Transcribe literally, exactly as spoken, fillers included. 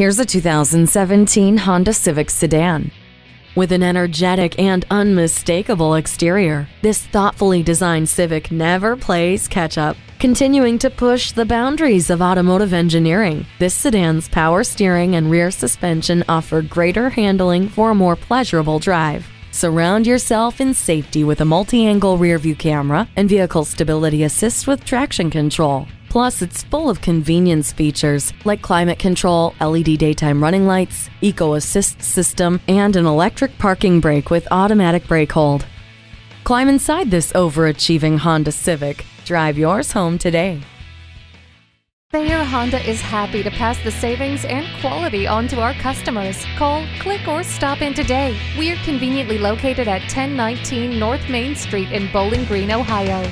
Here's a two thousand seventeen Honda Civic sedan. With an energetic and unmistakable exterior, this thoughtfully designed Civic never plays catch-up. Continuing to push the boundaries of automotive engineering, this sedan's power steering and rear suspension offer greater handling for a more pleasurable drive. Surround yourself in safety with a multi-angle rearview camera and vehicle stability assist with traction control. Plus, it's full of convenience features like climate control, L E D daytime running lights, eco assist system, and an electric parking brake with automatic brake hold. Climb inside this overachieving Honda Civic. Drive yours home today. Thayer Honda is happy to pass the savings and quality on to our customers. Call, click, or stop in today. We are conveniently located at ten nineteen North Main Street in Bowling Green, Ohio.